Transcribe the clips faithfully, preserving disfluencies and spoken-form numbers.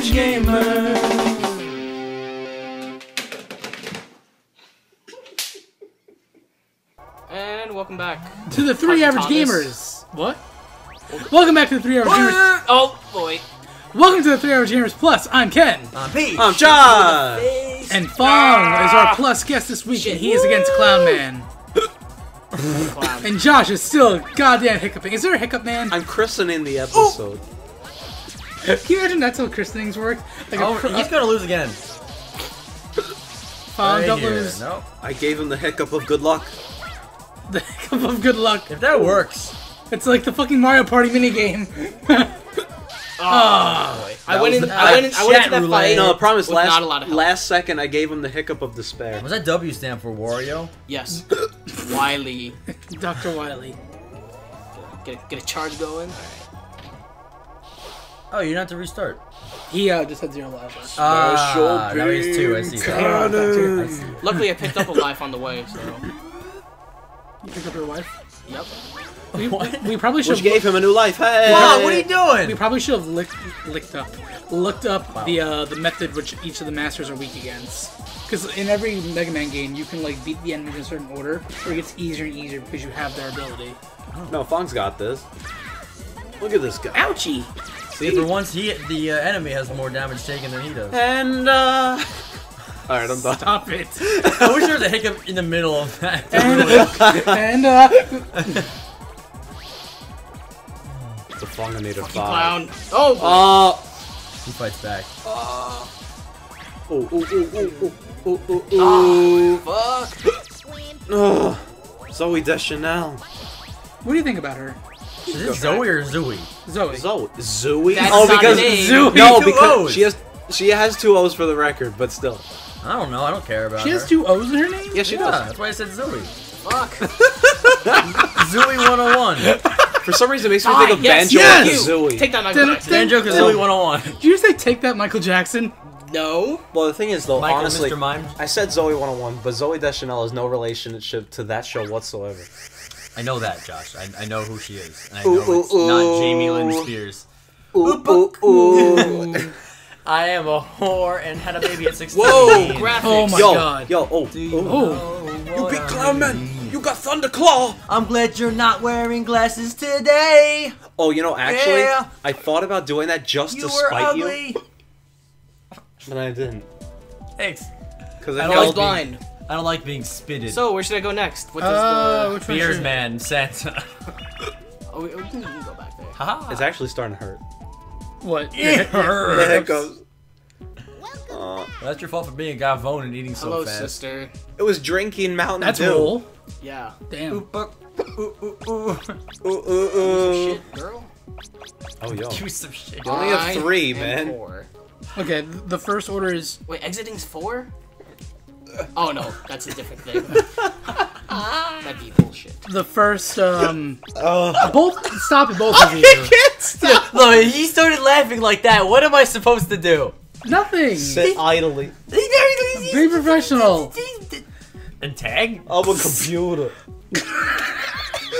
Average Gamers. And welcome back to the Three Average Gamers. What? Welcome back to the Three Average Gamers. Oh boy. Welcome to the Three Average Gamers Plus. I'm Ken. I'm Pete. I'm Josh. And Fong ah! is our plus guest this week, Shit. and he is against Clown Man. Clown. And Josh is still goddamn hiccuping. Is there a hiccup man? I'm christening the episode. Can you imagine that's how christenings work? Like oh, he's gonna lose again. Fong, right don't here. lose. No. I gave him the hiccup of good luck. The hiccup of good luck. If that works, it's like the fucking Mario Party minigame. Oh, oh I, went in, the, I, I went in. I went into that fight. No, I promise. Last, last second, I gave him the hiccup of despair. Was that W stand for Wario? Yes. Wily. Doctor Wily. Get, get a charge going. Right. Oh, you don't have to restart. He uh, just had zero life. Ah, uh, now he's two. I see. I see. Luckily, I picked up a life on the way. So. You picked up your wife? Yep. We, we probably should. Which gave him a new life. Hey! Wow, what are you doing? We probably should have licked, licked up, looked up wow. the uh, the method which each of the masters are weak against. Because in every Mega Man game, you can like beat the enemies in a certain order, where it gets easier and easier because you have their ability. Oh. No, Fong's got this. Look at this guy. Ouchie! See, for once, he the uh, enemy has more damage taken than he does. And uh. All right, I'm done. Stop it! I wish there was a hiccup in the middle of that. And, and uh. The Fongonator Clown. Oh! Uh, he fights back. Uh, oh, oh, oh, oh, oh, oh, oh, oh, fuck! Oh, Zooey Deschanel. What do you think about her? Is this Zooey or Zooey? Zooey. Zooey. Zooey? That's oh, because Zooey. No, because she has she has two O's for the record, but still. I don't know. I don't care about. She her. Has two O's in her name. Yeah, she yeah, does. That's why I said Zooey. Fuck. Zooey one oh one. For some reason, it makes me think ah, of yes, Banjo yes. Kazooie. Take that, Michael Jackson. Banjo Kazooie one oh one. Did you say take that, Michael Jackson? No. Well, the thing is, though, Michael, honestly, I said Zooey one oh one, but Zooey Deschanel has no relationship to that show whatsoever. I know that, Josh. I, I know who she is. And I ooh, know ooh, it's ooh. not Jamie Lynn Spears. Ooh, ooh, ooh, ooh. I am a whore and had a baby at sixteen. Whoa, graphics. Oh my yo, god. Yo, oh, you oh. You big clown man. You got Thunderclaw! I'm glad you're not wearing glasses today! Oh, you know, actually, yeah. I thought about doing that just you to spite were ugly. you. But I didn't. Thanks. Because I, I was blind. Being, I don't like being spitted. So, where should I go next? What does uh, the Beard Man, Santa? Oh, we can go back there. Haha. It's actually starting to hurt. What? It hurts. There it goes. Well, that's your fault for being a Gavone and eating so Hello, fast. Hello, sister. It was drinking Mountain that's Dew. That's Roll. Yeah. Damn. Ooh, buck. Ooh, ooh, ooh. Ooh, ooh, ooh. Shit, girl. Oh, yo. Do some shit. You only have three, man. Four. Okay, the first order is... Wait, exiting's four? Oh, no. That's a different thing. That'd be bullshit. The first, um... Uh, both... Stop it, both of you. I can't stop! Look, he started laughing like that. What am I supposed to do? Nothing! Sit idly. Be professional. And tag? I'm a computer.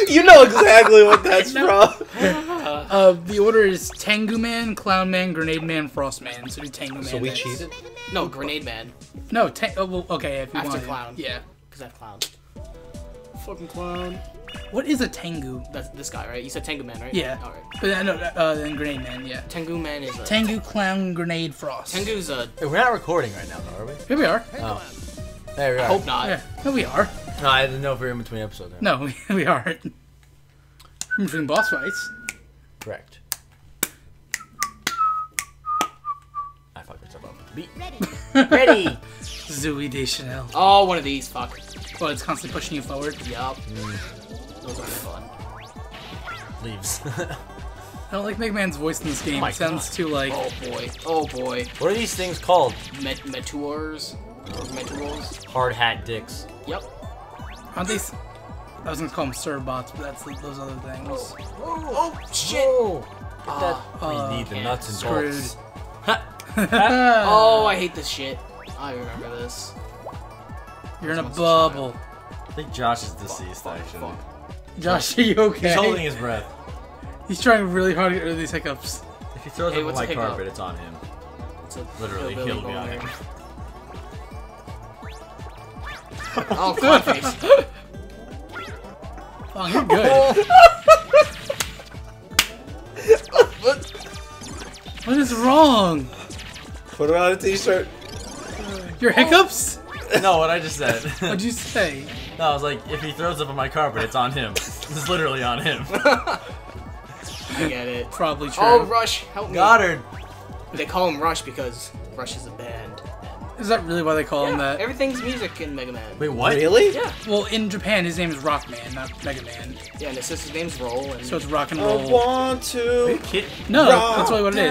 You know exactly what that's from. Uh, the order is Tengu Man, Clown Man, Grenade Man, Frost Man. So do Tengu Man. So we next. cheated? No, Grenade Man. No, ten oh, well, okay, if you After want. Clown. Yeah. Because I have Clown. Fucking Clown. What is a Tengu? That's this guy, right? You said Tengu Man, right? Yeah. All right. But uh, no, uh, then Grenade Man, yeah. Tengu Man is a... Tengu, Clown, Grenade, Frost. Tengu's a... Hey, we're not recording right now, though, are we? Here we are. Oh. There we are. I hope not. Yeah. No, we are. No, I didn't know if we were in between episodes. Right? No, we, we aren't. We're between boss fights. Correct. I fucked myself up with the beat. Ready. Ready. Zooey Deschanel. Oh, one of these, fuck. Well, it's constantly pushing you forward. Yup. Mm. Those are fun. Leaves. I don't like Mega Man's voice in this game. Oh it sounds God. too like... Oh boy. Oh boy. What are these things called? Met Meteors? Hard hat dicks. Yep. Aren't they? I was gonna call them Servbots, but that's like those other things. Oh, oh shit! Whoa. Get that. Uh, we need the nuts and screwed. bolts. Oh, I hate this shit. I remember this. You're in a bubble. I think Josh is deceased, fuck, actually. Fuck. Josh, are you okay? He's holding his breath. He's trying really hard to get rid of these hiccups. If he throws hey, up on my carpet, up? it's on him. to literally kill Billy Boner. Oh, God, face. Oh, you're good. What? What is wrong? Put it on a t-shirt. Your hiccups? No, what I just said. What'd you say? No, I was like, if he throws up on my carpet, it's on him. This is literally on him. I get it. Probably true. Oh, Rush, help me. Goddard. They call him Rush because Rush is a band. Is that really why they call yeah, him that? Everything's music in Mega Man. Wait, what? Really? Yeah. Well, in Japan, his name is Rock Man, not Mega Man. Yeah, and his sister's name's Roll. And so it's Rock and Roll. I want to. No, that's really what it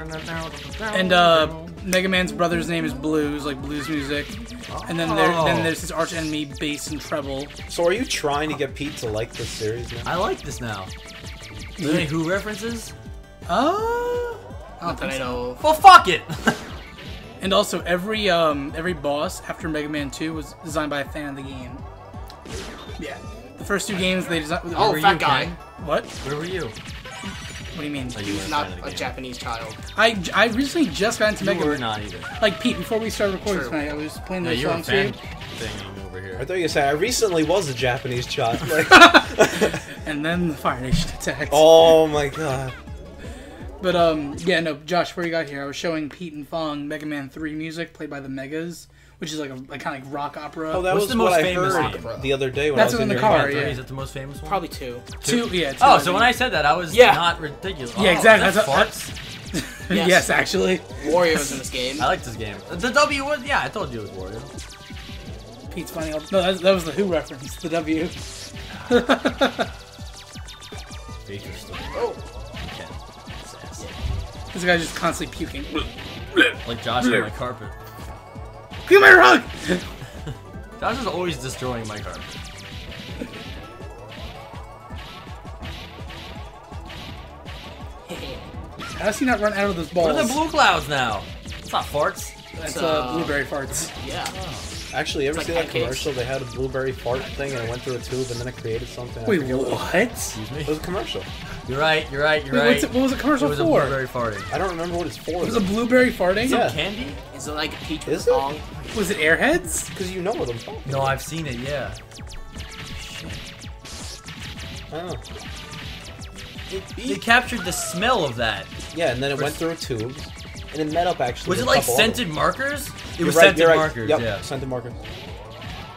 is. And uh, Mega Man's brother's name is Blues, like blues music. And then, there, then there's his arch enemy, Bass and Treble. So are you trying to get Pete to like this series now? I like this now. Is there any Who references? Oh. Uh, I don't think I know. Well, fuck it! And also, every um, every boss after Mega Man two was designed by a fan of the game. Yeah. The first two games, they designed... Oh, where fat you, guy. Ken? What? Where were you? What do you mean? So you He's not a, a Japanese child. I, I recently just got into you Mega Man. You were not either. Like, Pete, before we started recording True. tonight, I was playing no, the song too. Over here. I thought you were saying, I recently was a Japanese child. And then the Fire Nation attacked. Oh, my God. But, um, yeah, no, Josh, where you got here, I was showing Pete and Fong Mega Man three music played by the Megas, which is like a like, kind of like rock opera. Oh, that What's was the most what famous I heard the other day when That's I was in the car, yeah. Is that the most famous one? Probably two. Two? two yeah, two. Oh, so when I said that, I was yeah. not ridiculous. Yeah, exactly. Oh, that's that's farts? Yes. Yes, actually. Wario's in this game. I like this game. The W was, yeah, I told you it was Wario. Pete's funny. No, that, that was the Who reference, the W. Interesting. Oh. This guy's just constantly puking. Like Josh on my carpet. Give me your hug! Josh is always destroying my carpet. How does he not run out of those balls? What are the blue clouds now? It's not farts. That's uh, blueberry farts. Yeah. Oh. Actually, you ever see that commercial? They had a blueberry fart thing and it went through a tube and then it created something. Wait, what? Excuse me? It was a commercial. You're right, you're right, you're Wait, right. What's it, what was the commercial for? It was for? a blueberry farting. I don't remember what it's for. It was a blueberry farting? Is yeah. it candy? Is it like a peach with song? Was it Airheads? Because you know what I'm talking No, about. I've seen it, yeah. Shit. Oh. It they captured the smell of that. Yeah, and then it for went through a tube. And it met up, actually. Was it like scented markers? It was right, scented right. markers, yep, yeah. scented markers.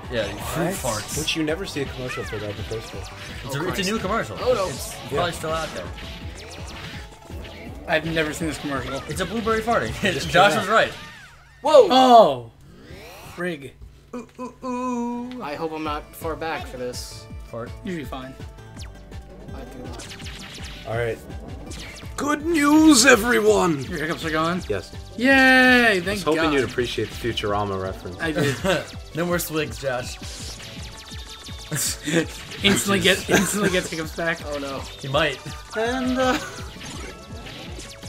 Yeah, fruit farts. Which you never see a commercial for that in the first place. It's, oh, it's a new commercial. Oh no. It's yeah. probably still out there. I've never seen this commercial. It's a blueberry farting. Josh was right. Whoa! Oh! Frig. Ooh, ooh, ooh. I hope I'm not far back for this. Fart? Usually fine. I do not. Alright. Good news, everyone! Your hiccups are gone? Yes. Yay! Thank God. I was hoping God. you'd appreciate the Futurama reference. I did. No more swigs, Josh. instantly get instantly gets hiccups back. Oh no. He might. And uh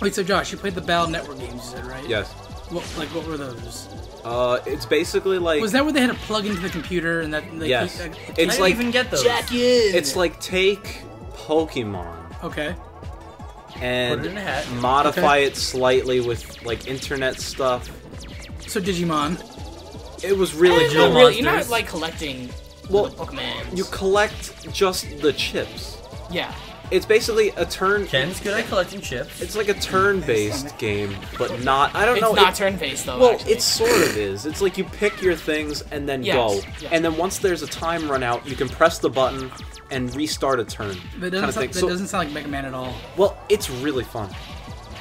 Wait, so Josh, you played the Battle Network games, you said, right? Yes. What like what were those? Uh, it's basically like. Was that where they had to plug into the computer and that? Like, yes. He, like, it's I didn't like even get those. Jack in. It's like take Pokemon. Okay. And Put it in a hat. modify okay. it slightly with like internet stuff. So Digimon. It was really cool. Really, you're not like collecting well, the Pokemon. You collect just the chips. Yeah. It's basically a turn. Ken's good at collecting chips. It's like a turn-based game, but not. I don't it's know. It's not turn-based though. Well, actually. it sort of is. It's like you pick your things and then yes. go, yes. and then once there's a time run out, you can press the button and restart a turn. That doesn't, sound, that so, doesn't sound like Mega Man at all. Well, it's really fun.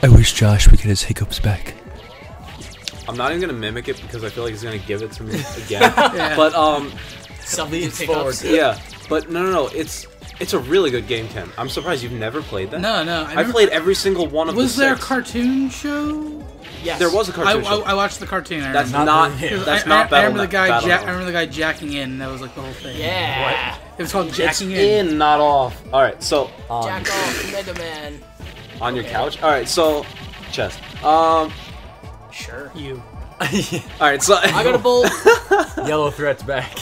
I wish Josh would get his hiccups back. I'm not even gonna mimic it because I feel like he's gonna give it to me again. yeah. But um, something forward. Yeah, but no, no, no. It's it's a really good game, Ken. I'm surprised you've never played that. No, no. I, I never... played every single one of. Was the there six. a cartoon show? Yes, there was a cartoon I, show. I, I watched the cartoon. I that's not. not that's I, not. I, I remember the guy. Ja I remember the guy jacking in. And that was like the whole thing. Yeah. What? It was called jacking it's in. in, not off. All right, so um, jack off, Mega Man. On okay. your couch. All right, so chest. Um. Sure. You. Alright, so... I got a bowl. Yellow threat's back.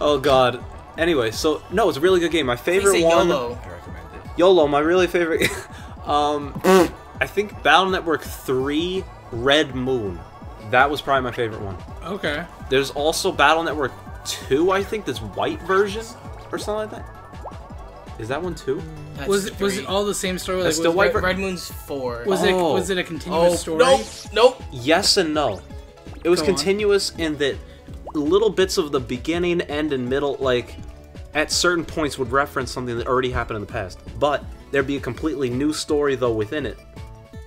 Oh, God. Anyway, so... No, it's a really good game. My favorite one... YOLO. I recommend it. YOLO, my really favorite... um... I think Battle Network three, Red Moon. That was probably my favorite one. Okay. There's also Battle Network two, I think, this white version or something like that. Is that one too? That's was it, was it all the same story? Like, was still white Red, Red Moon's four. Was, oh. it, was it a continuous oh, story? Nope, nope. Yes and no. It was Go continuous on. in that little bits of the beginning, end, and middle, like, at certain points would reference something that already happened in the past. But there'd be a completely new story, though, within it.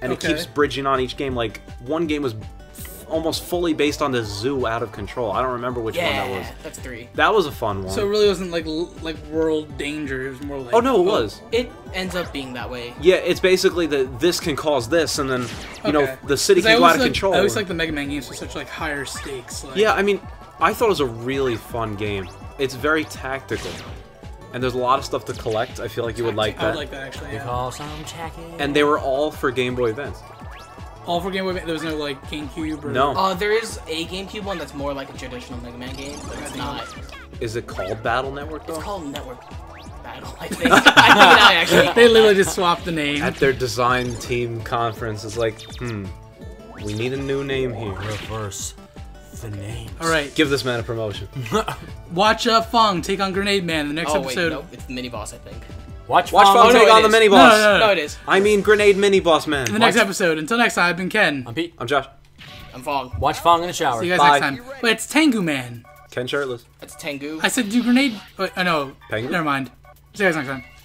And okay. it keeps bridging on each game. Like, one game was f almost fully based on the zoo out of control. I don't remember which yeah, one that was. That's three. That was a fun one. So it really wasn't, like, l like world danger. It was more like... Oh, no, it was. Oh, it ends up being that way. Yeah, it's basically that this can cause this, and then, you okay. know, the city can go out of like, control. I always like the Mega Man games for such, like, higher stakes. Like... Yeah, I mean, I thought it was a really fun game. It's very tactical. And there's a lot of stuff to collect. I feel like you would like that. I would like that, actually, yeah. And they were all for Game Boy Advance. All for Game Boy Advance? There was no, like, GameCube or... No. Uh, there is a GameCube one that's more like a traditional Mega Man game, but it's not. Is it called Battle Network, though? It's called Network Battle, I think. I think I actually... They literally just swapped the name. At their design team conference, it's like, hmm, we need a new name here. Reverse. The names. All right, give this man a promotion. Watch uh, Fong take on Grenade Man in the next oh, episode. Wait, no, it's the mini boss, I think. Watch, Watch Fong, Fong oh, no, take on is. the mini boss. No, no, no, no. no, it is. I mean, Grenade Mini Boss Man. In the Watch. next episode. Until next time, I've been Ken. I'm Pete. I'm Josh. I'm Fong. Watch Fong in the shower. See you guys Bye. next time. Wait, it's Tengu Man. Ken shirtless. That's Tengu. I said do Grenade. Wait, oh no. Pengu? Never mind. See you guys next time.